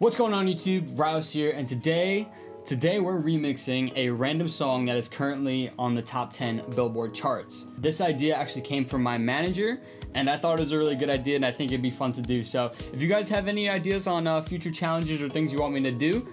What's going on YouTube? Ryos here, and today we're remixing a random song that is currently on the top 10 Billboard charts. This idea actually came from my manager, and I thought it was a really good idea, and I think it'd be fun to do. So if you guys have any ideas on future challenges or things you want me to do,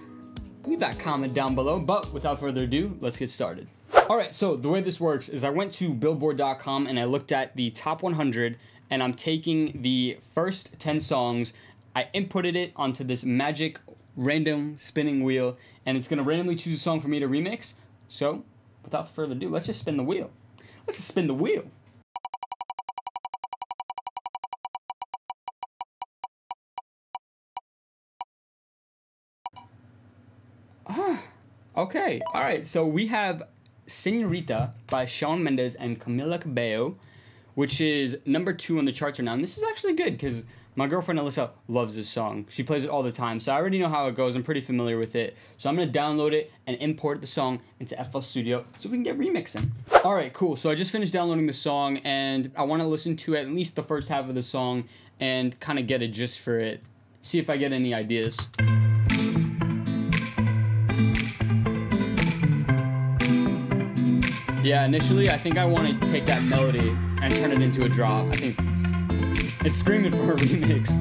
leave that comment down below. But without further ado, let's get started. All right, so the way this works is I went to billboard.com and I looked at the top 100, and I'm taking the first 10 songs. I inputted it onto this magic random spinning wheel, and it's gonna randomly choose a song for me to remix. So without further ado, let's just spin the wheel. Let's just spin the wheel. Okay, all right, so we have Señorita by Shawn Mendes and Camila Cabello, which is number 2 on the charts right now. And this is actually good because my girlfriend Alyssa loves this song. She plays it all the time, so I already know how it goes. I'm pretty familiar with it. So I'm gonna download it and import the song into FL Studio so we can get remixing. All right, cool. So I just finished downloading the song, and I wanna listen to at least the first half of the song and kinda get a gist for it. See if I get any ideas. Yeah, initially I think I wanna take that melody and turn it into a drop. I think it's screaming for a remix.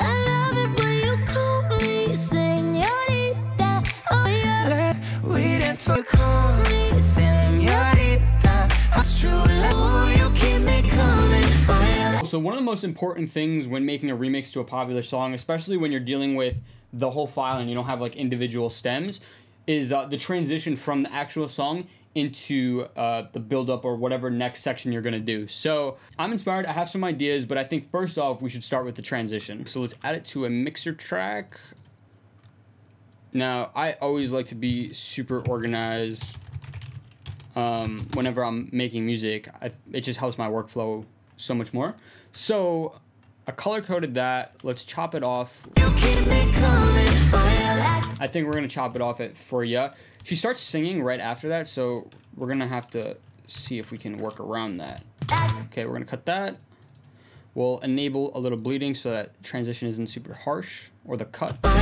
I love it when you call me Señorita. Oh yeah, we dance for call me Señorita. That's true love, you keep me coming for you. So one of the most important things when making a remix to a popular song, especially when you're dealing with the whole file and you don't have like individual stems, is the transition from the actual song into the build-up or whatever next section you're gonna do. So I'm inspired, I have some ideas, but I think first off, we should start with the transition. So let's add it to a mixer track. Now, I always like to be super organized whenever I'm making music. It just helps my workflow so much more. So I color-coded that, let's chop it off. You keep me coming for your, I think we're gonna chop it off at for ya. She starts singing right after that, so we're gonna have to see if we can work around that. Okay, we're gonna cut that. We'll enable a little bleeding so that transition isn't super harsh, or the cut. All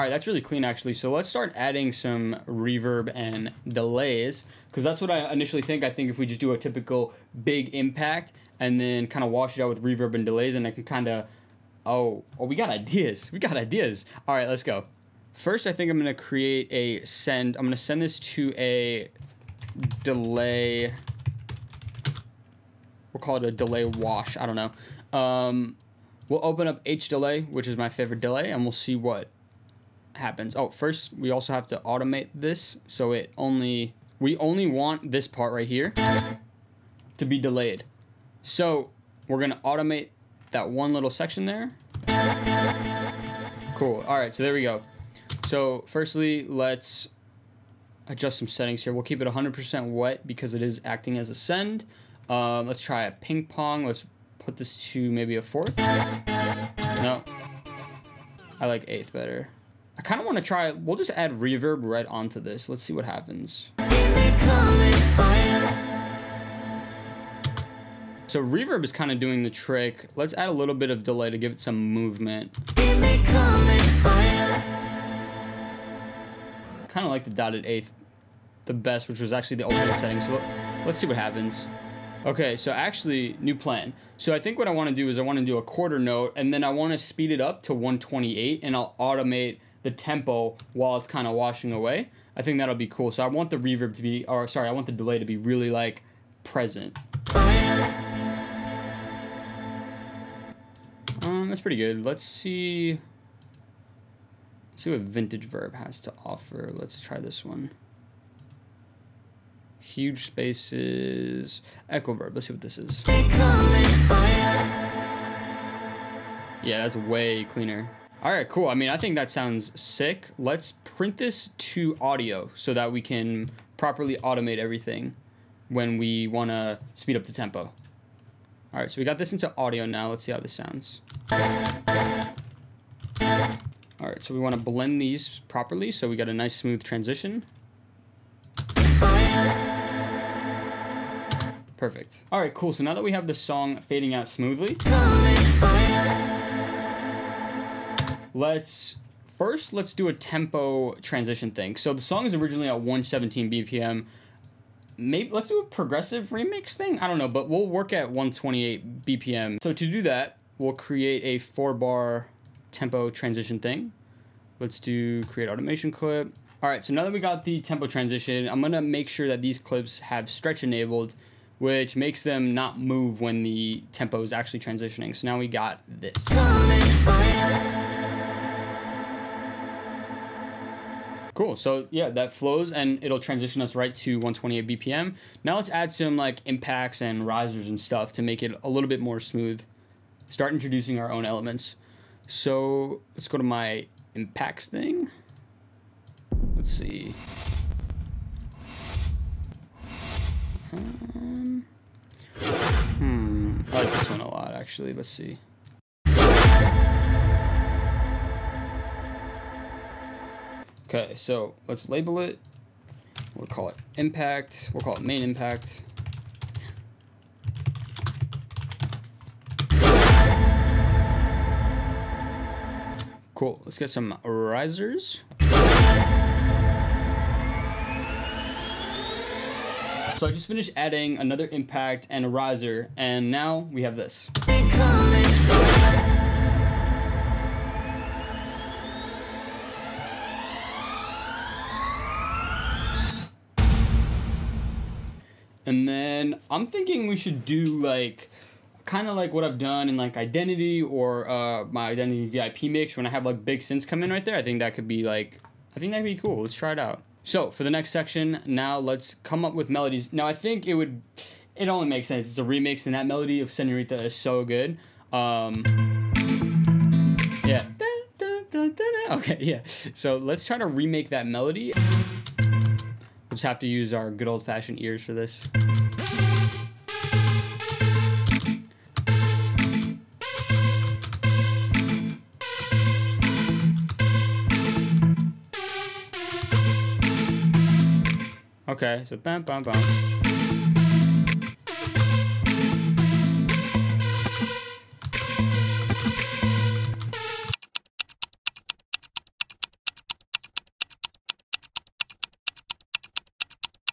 right, that's really clean actually. So let's start adding some reverb and delays, because that's what I initially think. I think if we just do a typical big impact and then kind of wash it out with reverb and delays, and I can kind of, oh, we got ideas. We got ideas. All right, let's go. First, I think I'm gonna create a send. I'm gonna send this to a delay. We'll call it a delay wash, I don't know. We'll open up H Delay, which is my favorite delay, and we'll see what happens. Oh, first, we also have to automate this, so it only, we only want this part right here to be delayed. So we're gonna automate that one little section there. Cool, all right, so there we go. So firstly, let's adjust some settings here. We'll keep it 100% wet because it is acting as a send. Let's try a ping pong. Let's put this to maybe a 4th. No, I like 8th better. I kind of want to try, we'll just add reverb right onto this. Let's see what happens. So reverb is kind of doing the trick. Let's add a little bit of delay to give it some movement. Kind of like the dotted 8th the best, which was actually the overall setting. So let's see what happens. Okay, so actually, new plan. So I think what I want to do is I want to do a quarter note, and then I want to speed it up to 128, and I'll automate the tempo while it's kind of washing away. I think that'll be cool. So I want the reverb to be, or sorry, I want the delay to be really like present. That's pretty good. Let's see. See what Vintage Verb has to offer. Let's try this one. Huge spaces. Echo Verb. Let's see what this is. Yeah, that's way cleaner. All right, cool. I mean, I think that sounds sick. Let's print this to audio so that we can properly automate everything when we want to speed up the tempo. All right, so we got this into audio now. Let's see how this sounds. All right, so we want to blend these properly, so we got a nice smooth transition. Perfect. All right, cool. So now that we have the song fading out smoothly, Let's do a tempo transition thing. So the song is originally at 117 BPM. Maybe let's do a progressive remix thing. I don't know, but we'll work at 128 BPM. So to do that, we'll create a 4-bar tempo transition thing. Let's do create automation clip. All right, so now that we got the tempo transition, I'm gonna make sure that these clips have stretch enabled, which makes them not move when the tempo is actually transitioning. So now we got this. Cool, so yeah, that flows and it'll transition us right to 128 BPM. Now let's add some like impacts and risers and stuff to make it a little bit more smooth. Start introducing our own elements. So let's go to my impacts thing. Let's see. I like this one a lot actually, let's see. Okay, so let's label it. We'll call it impact. We'll call it main impact. Cool, let's get some risers. So I just finished adding another impact and a riser, and now we have this. And then I'm thinking we should do like, kind of like what I've done in like Identity or my Identity VIP mix when I have like big synths come in right there. I think that could be like, I think that'd be cool. Let's try it out. So for the next section, now let's come up with melodies. Now I think it only makes sense. It's a remix and that melody of Señorita is so good. Yeah. Okay, yeah. So let's try to remake that melody. We'll just have to use our good old-fashioned ears for this. Okay, so bam, bam, bam.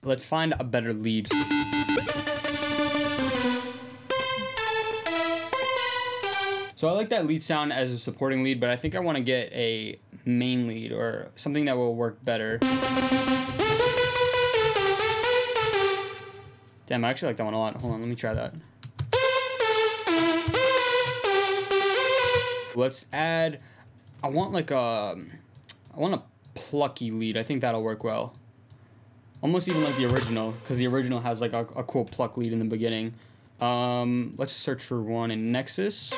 Let's find a better lead. So I like that lead sound as a supporting lead, but I think I want to get a main lead or something that will work better. Damn, I actually like that one a lot. Hold on, let me try that. Let's add, I want a plucky lead. I think that'll work well. Almost even like the original, because the original has like a cool pluck lead in the beginning. Let's search for one in Nexus.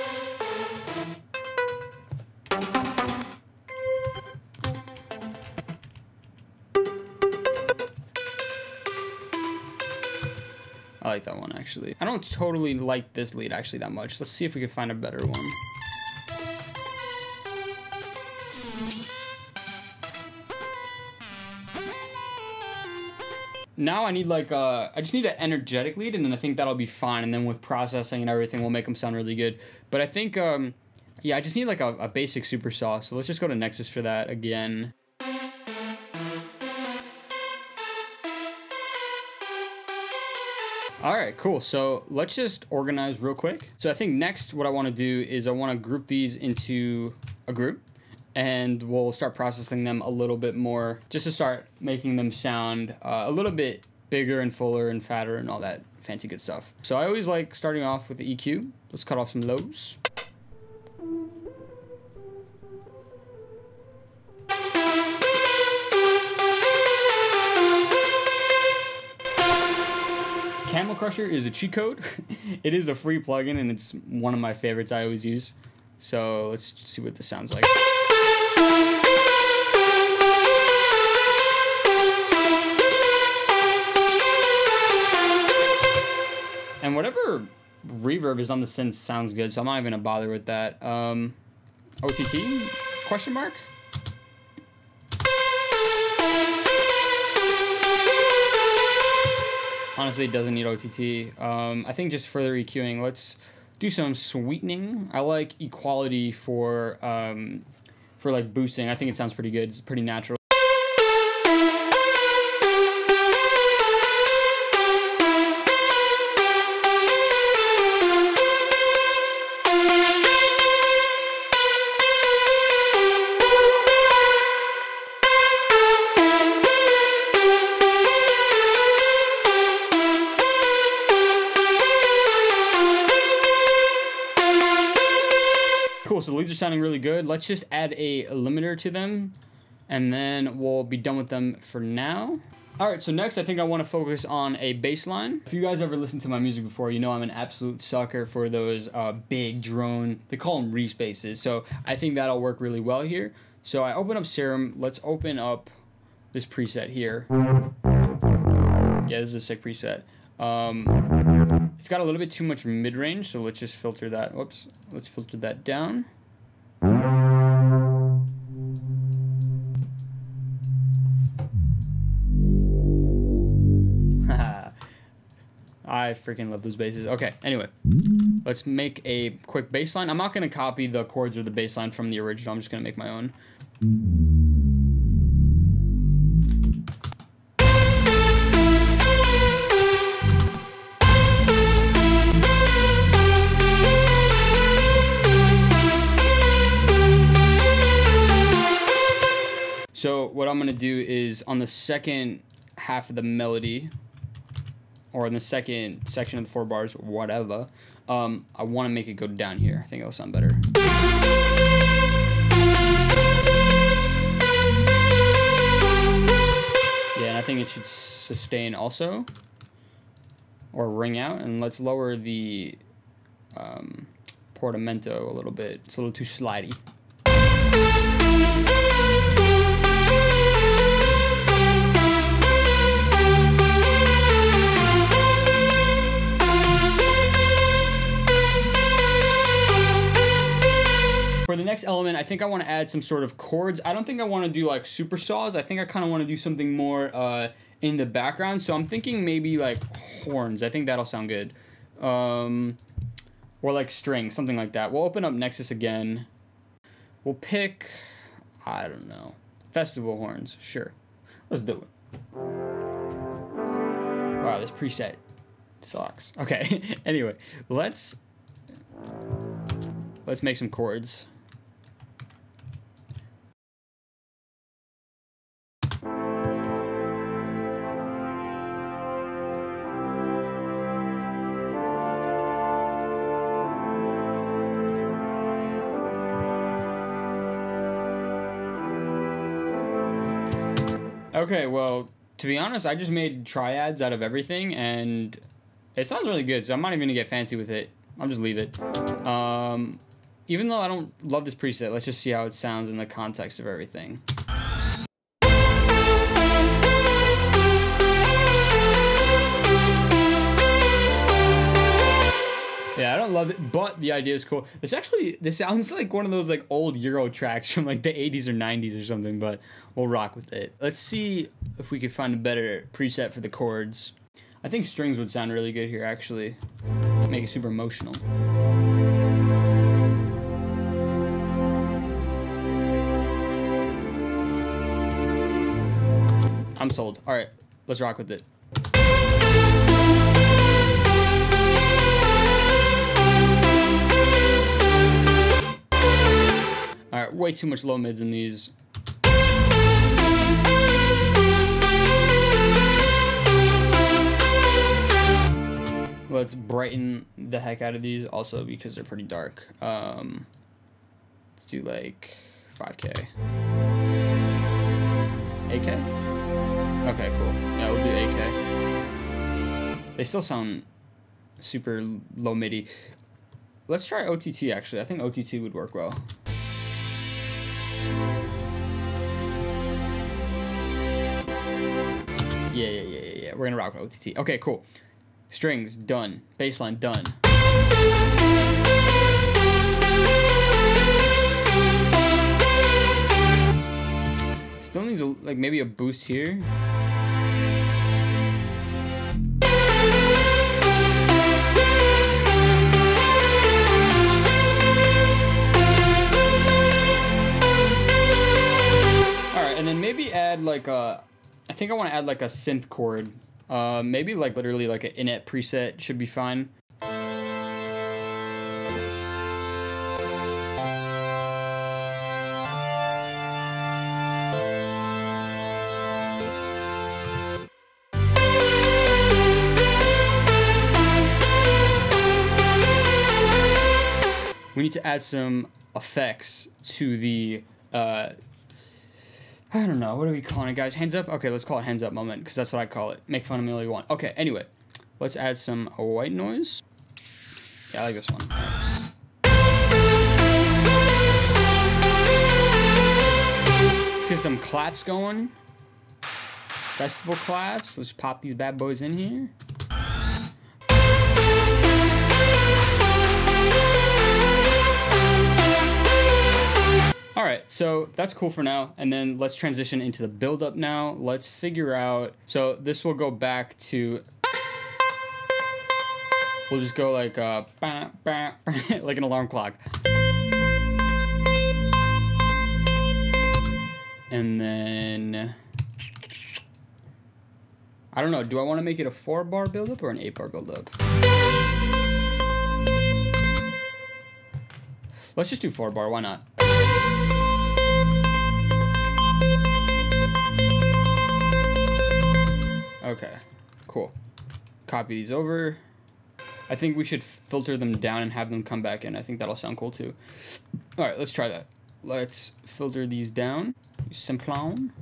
I like that one actually. I don't totally like this lead actually that much. Let's see if we can find a better one. Now I need like I just need an energetic lead, and then I think that'll be fine. And then with processing and everything, we'll make them sound really good. But I think, yeah, I just need like a basic super saw. So let's just go to Nexus for that again. All right, cool. So let's just organize real quick. So I think next what I want to do is I want to group these into a group. And we'll start processing them a little bit more just to start making them sound a little bit bigger and fuller and fatter and all that fancy good stuff. So I always like starting off with the EQ. Let's cut off some lows. Crusher is a cheat code. It is a free plugin and it's one of my favorites I always use. So let's see what this sounds like. And whatever reverb is on the synth sounds good, so I'm not even gonna bother with that. OTT? Question mark? Honestly, it doesn't need OTT. I think just further EQing, let's do some sweetening. I like equality for for like boosting. I think it sounds pretty good. It's pretty natural. So the leads are sounding really good. Let's just add a limiter to them and then we'll be done with them for now. All right, so next I think I want to focus on a bass line. If you guys ever listened to my music before, you know I'm an absolute sucker for those big drone, they call them reef basses. So I think that'll work really well here. So I open up Serum. Let's open up this preset here. Yeah, this is a sick preset. It's got a little bit too much mid-range, so let's just filter that. Whoops. Let's filter that down. I freaking love those basses. Okay, anyway. Let's make a quick bass line. I'm not going to copy the chords or the bass line from the original. I'm just going to make my own. So what I'm going to do is on the second half of the melody, or in the second section of the four bars, whatever, I want to make it go down here. I think it'll sound better. Yeah, and I think it should sustain also, or ring out. And let's lower the portamento a little bit. It's a little too slidey. For the next element, I think I want to add some sort of chords. I don't think I want to do like super saws. I think I kind of want to do something more in the background. So I'm thinking maybe like horns. I think that'll sound good. Or like strings, something like that. We'll open up Nexus again. We'll pick, I don't know, festival horns. Sure. Let's do it. Wow, this preset sucks. Okay. Anyway, let's make some chords. Okay, well, to be honest, I just made triads out of everything, and it sounds really good, so I'm not even gonna get fancy with it. I'll just leave it. Even though I don't love this preset, let's just see how it sounds in the context of everything. Yeah, I don't love it, but the idea is cool. This sounds like one of those like old Euro tracks from like the 80s or 90s or something, but we'll rock with it. Let's see if we can find a better preset for the chords. I think strings would sound really good here, actually. Make it super emotional. I'm sold. All right, let's rock with it. All right, way too much low mids in these. Let's brighten the heck out of these also because they're pretty dark. Let's do like 5K. 8K? Okay, cool. Yeah, we'll do 8K. They still sound super low MIDI. Let's try OTT actually. I think OTT would work well. Yeah. We're gonna rock with OTT. Okay, cool. Strings, done. Bassline, done. Still needs a, like maybe a boost here. think I want to add like a synth chord. Maybe like literally like an init preset should be fine. We need to add some effects to the, I don't know, what are we calling it, guys? Hands up? Okay, let's call it hands up moment, because that's what I call it. Make fun of me all you want. Okay, anyway, let's add some white noise. Yeah, I like this one. Let's get some claps going. Festival claps. Let's pop these bad boys in here. All right, so that's cool for now. And then let's transition into the buildup now. Let's figure out, so this will go back to, we'll just go like, bah, bah, like an alarm clock. And then, I don't know, do I wanna make it a 4-bar buildup or an 8-bar buildup? Let's just do 4-bar, why not? Okay, cool. Copy these over. I think we should filter them down and have them come back in. I think that'll sound cool too. All right, let's try that. Let's filter these down. Simplon.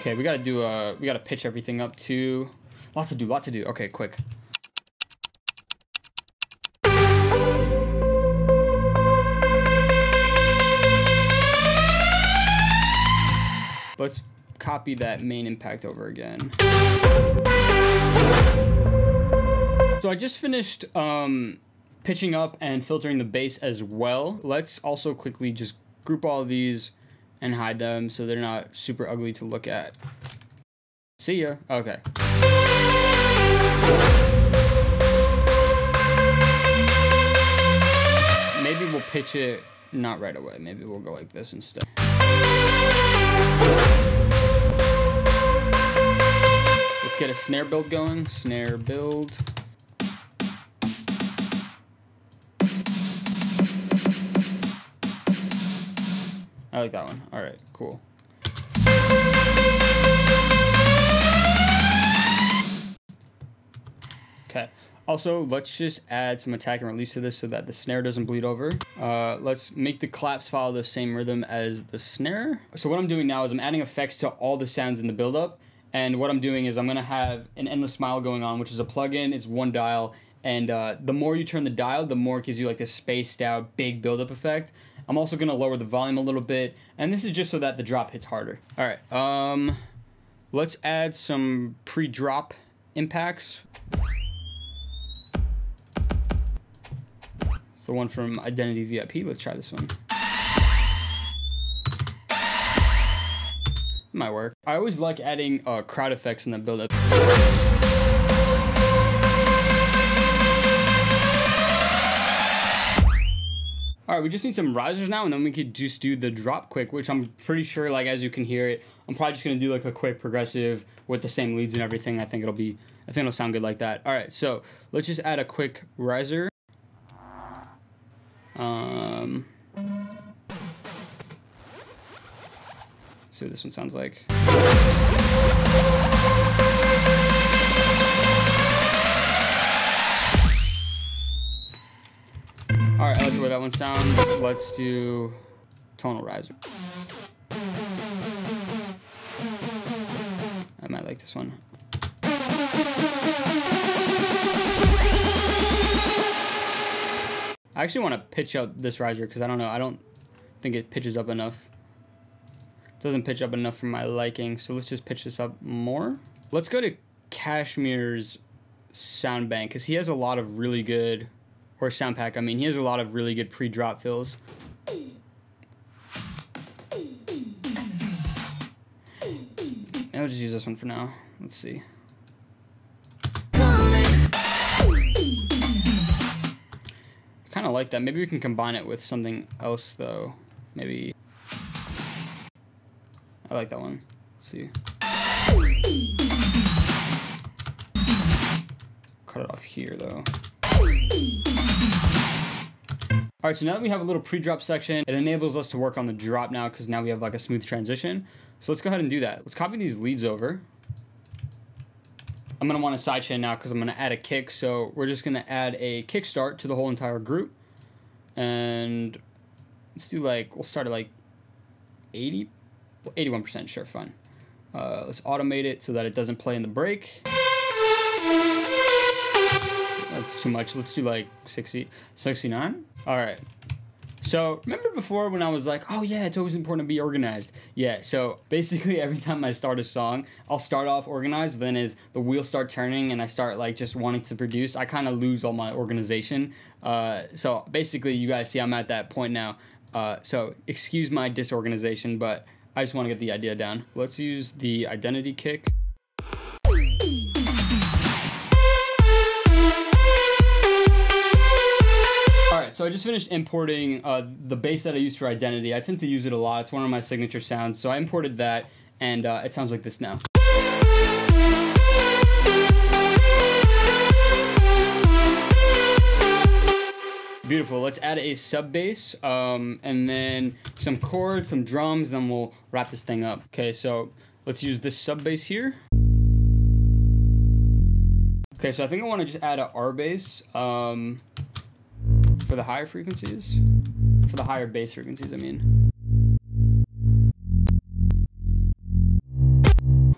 Okay, we gotta do a, we gotta pitch everything up to, lots to do. Okay, quick. Let's copy that main impact over again. So I just finished pitching up and filtering the bass as well. Let's also quickly just group all of these and hide them so they're not super ugly to look at. See ya. Okay. Maybe we'll pitch it not right away. Maybe we'll go like this instead. Let's get a snare build going. Snare build. I like that one. All right, cool. Okay. Also, let's just add some attack and release to this so that the snare doesn't bleed over. Let's make the claps follow the same rhythm as the snare. So what I'm doing now is I'm adding effects to all the sounds in the buildup. And what I'm doing is I'm gonna have an endless smile going on, which is a plugin. It's one dial. And the more you turn the dial, the more it gives you like this spaced out big buildup effect. I'm also gonna lower the volume a little bit. And this is just so that the drop hits harder. All right, let's add some pre-drop impacts. The one from Identity VIP. Let's try this one. It might work. I always like adding crowd effects in the build-up. All right, we just need some risers now, and then we could just do the drop quick, which I'm pretty sure, like, as you can hear it, I'm probably just gonna do like a quick progressive with the same leads and everything. I think it'll sound good like that. All right, so let's just add a quick riser. See what this one sounds like. All right, I like the way that one sounds. Let's do tonal riser. I might like this one. I actually want to pitch up this riser because I don't know. I don't think it pitches up enough. It doesn't pitch up enough for my liking. So let's just pitch this up more. Let's go to Cashmere's sound bank because he has a lot of really good, or sound pack. I mean, he has a lot of really good pre-drop fills. I'll just use this one for now. Let's see. like that. Maybe we can combine it with something else though. Maybe. I like that one. Let's see. Cut it off here though. All right, so now that we have a little pre-drop section, it enables us to work on the drop now because now we have like a smooth transition. So let's go ahead and do that. Let's copy these leads over. I'm gonna want a sidechain now because I'm gonna add a kick. So we're just gonna add a kickstart to the whole entire group. And let's do like, we'll start at like 80, 81%, sure, fun. Let's automate it so that it doesn't play in the break. That's too much. Let's do like 60, 69. All right. So remember before when I was like, oh yeah, it's always important to be organized. Yeah, so basically every time I start a song, I'll start off organized, then as the wheels start turning and I start like just wanting to produce, I kind of lose all my organization. So basically you guys see I'm at that point now. So excuse my disorganization, but I just want to get the idea down. Let's use the identity kick. So I just finished importing the bass that I use for Identity. I tend to use it a lot. It's one of my signature sounds. So I imported that, and it sounds like this now. Beautiful. Let's add a sub bass, and then some chords, some drums, then we'll wrap this thing up. Okay, so let's use this sub bass here. Okay, so I think I want to just add an R bass. For the higher frequencies, for the higher bass frequencies, I mean. So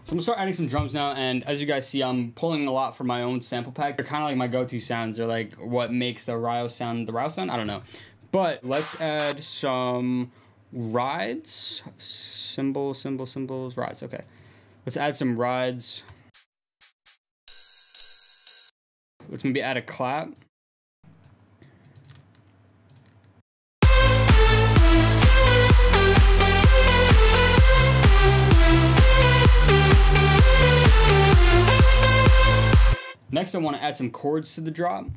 I'm gonna start adding some drums now, and as you guys see, I'm pulling a lot from my own sample pack. They're kind of like my go-to sounds. They're like what makes the Ryos sound the Ryos sound? I don't know. But let's add some rides. Cymbals, rides, okay. Let's add some rides. Let's maybe add a clap. Next, I want to add some chords to the drop.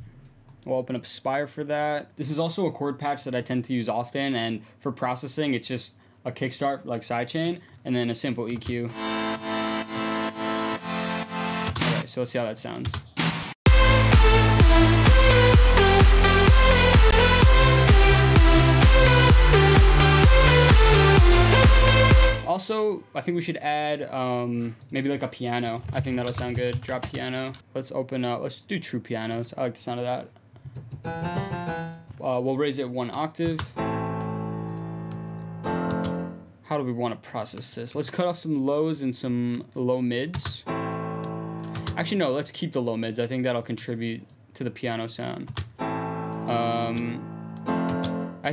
We'll open up Spire for that. This is also a chord patch that I tend to use often, and for processing, it's just a kickstart, like sidechain, and then a simple EQ. All right, so let's see how that sounds. Also, I think we should add maybe like a piano. I think that'll sound good. Drop piano. Let's open up. Let's do true pianos. I like the sound of that. We'll raise it one octave. How do we want to process this? Let's cut off some lows and some low mids. Actually, no, let's keep the low mids. I think that'll contribute to the piano sound. I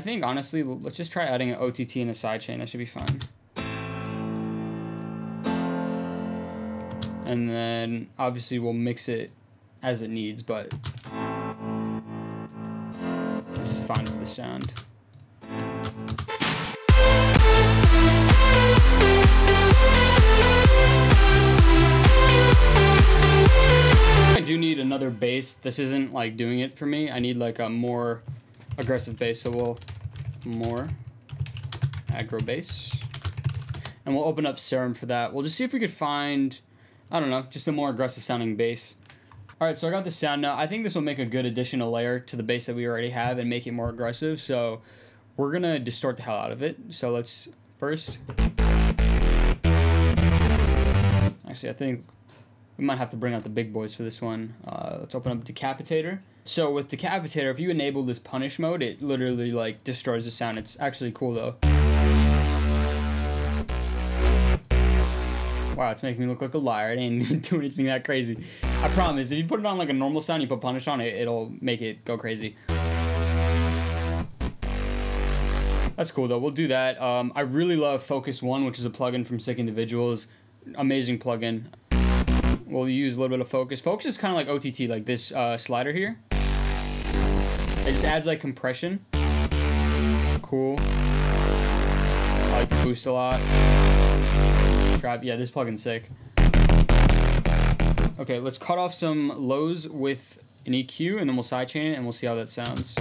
think, honestly, let's just try adding an OTT and a sidechain. That should be fun. And then obviously we'll mix it as it needs, but this is fine for the sound. I do need another bass. This isn't like doing it for me. I need like a more aggressive bass, so we'll more aggro bass. And we'll open up Serum for that. We'll just see if we could find, I don't know, just a more aggressive sounding bass. All right, so I got the sound now. I think this will make a good additional layer to the bass that we already have and make it more aggressive. So we're gonna distort the hell out of it. So let's first, actually, I think we might have to bring out the big boys for this one. Let's open up Decapitator. So with Decapitator, if you enable this punish mode, it literally like destroys the sound. It's actually cool though. Wow, it's making me look like a liar. It ain't doing anything that crazy. I promise, if you put it on like a normal sound, you put punish on it, it'll make it go crazy. That's cool though, we'll do that. I really love Focus One, which is a plugin from Sick Individuals. Amazing plugin. We'll use a little bit of focus. Focus is kind of like OTT, like this slider here. It just adds like compression. Cool. I like the boost a lot. Yeah, this plugin's sick. Okay, let's cut off some lows with an EQ, and then we'll sidechain it, and we'll see how that sounds.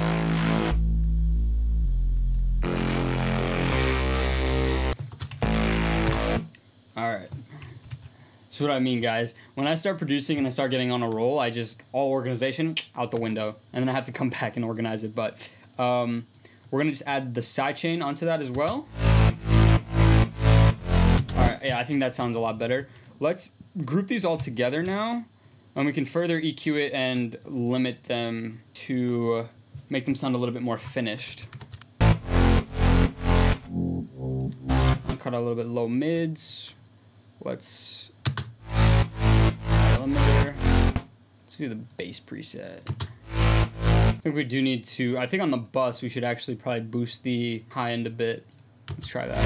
That's what I mean, guys. When I start producing and I start getting on a roll, I just, all organization out the window, and then I have to come back and organize it. But we're gonna just add the sidechain onto that as well. All right, yeah, I think that sounds a lot better. Let's group these all together now, and we can further EQ it and limit them to make them sound a little bit more finished. Cut out a little bit low mids. Let's eliminator. Let's do the bass preset. I think we do need to, I think on the bus we should actually probably boost the high end a bit. Let's try that.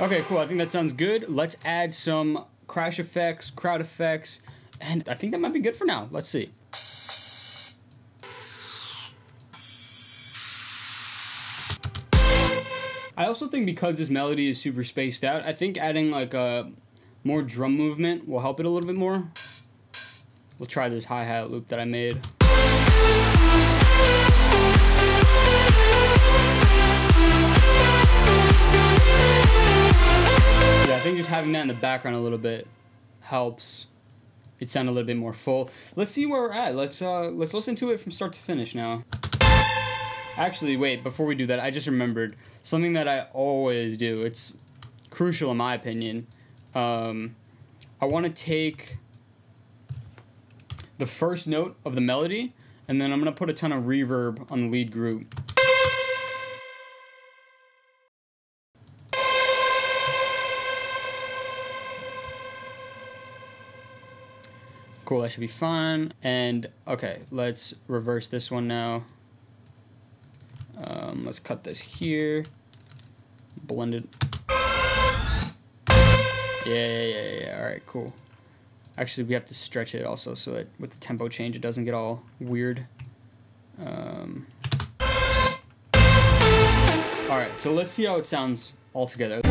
Okay, cool, I think that sounds good. Let's add some crash effects, crowd effects, and I think that might be good for now. Let's see. I also think because this melody is super spaced out, I think adding like a more drum movement will help it a little bit more. We'll try this hi-hat loop that I made. Yeah, I think just having that in the background a little bit helps it sound a little bit more full. Let's see where we're at. Let's listen to it from start to finish now. Actually, wait, before we do that, I just remembered something that I always do. It's crucial in my opinion. I want to take the first note of the melody, and then I'm going to put a ton of reverb on the lead group. Cool, that should be fine. And okay, let's reverse this one now. Let's cut this here. Blend it. Yeah. All right, cool. Actually, we have to stretch it also so that with the tempo change, it doesn't get all weird. All right, so let's see how it sounds all together.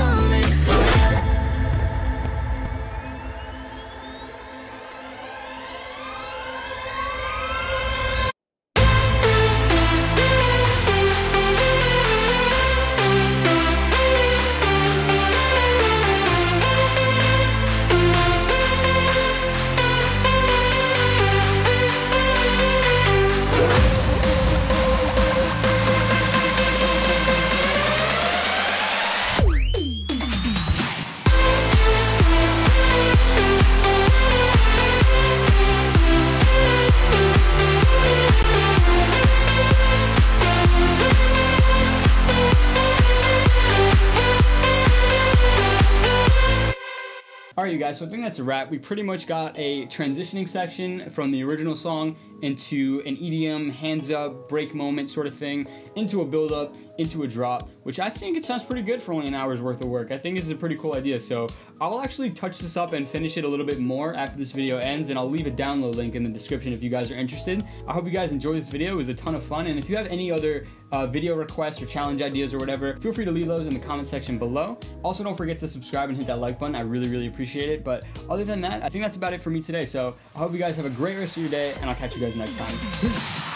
Alright, you guys, so I think that's a wrap. We pretty much got a transitioning section from the original song into an EDM, hands up, break moment sort of thing, into a build up, into a drop, which I think it sounds pretty good for only an hour's worth of work. I think this is a pretty cool idea, so I'll actually touch this up and finish it a little bit more after this video ends, and I'll leave a download link in the description if you guys are interested. I hope you guys enjoyed this video. It was a ton of fun, and if you have any other video requests or challenge ideas or whatever, feel free to leave those in the comment section below. Also, don't forget to subscribe and hit that like button. I really appreciate it, but other than that, I think that's about it for me today, so I hope you guys have a great rest of your day, and I'll catch you guys next time.